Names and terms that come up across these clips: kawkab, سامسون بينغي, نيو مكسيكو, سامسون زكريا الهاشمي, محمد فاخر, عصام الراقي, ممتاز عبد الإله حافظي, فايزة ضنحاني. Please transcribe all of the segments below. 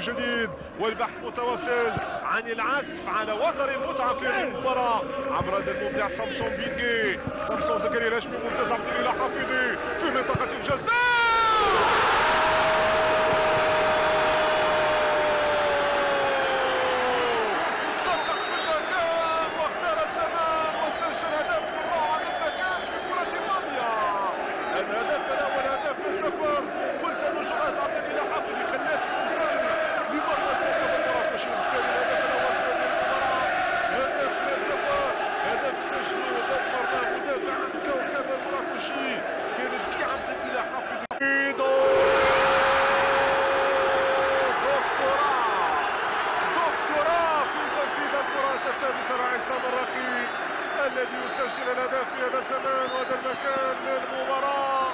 جديد والبحث متواصل عن العزف على وتر المتعة في المباراة عبر هذا المبدع سامسون بينغي. سامسون زكريا الهاشمي ممتاز عبد الإله حافظي في منطقة الجزاء. الذي يسجل الهدف في هذا الزمان وهذا المكان من المباراة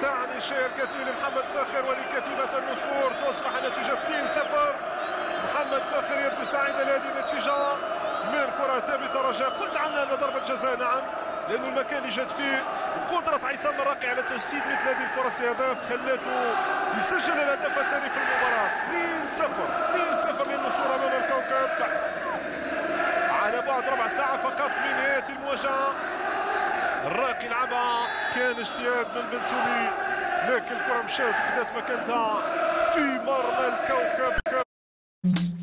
تعني شيء الكثير لمحمد فاخر ولكتيبة النسور. تصبح النتيجة 2-0. محمد فاخر يبدو سعيدا لهذه النتيجة من كرة ثابتة. رجاء قلت عنها أن ضربة جزاء نعم، لأنه المكان اللي جات فيه وقدرة عصام الراقي على تجسيد مثل هذه الفرص أهداف خلاته يسجل الهدف الثاني في المباراة. 2-0 للنسور أمام الكوكب على بعد ربع ساعة فقط من نهاية المواجهة. الراقي لعبها كان اجتهاد من بنتومي لكن الكرة مشات وخدات مكانتها في مرمى الكوكب.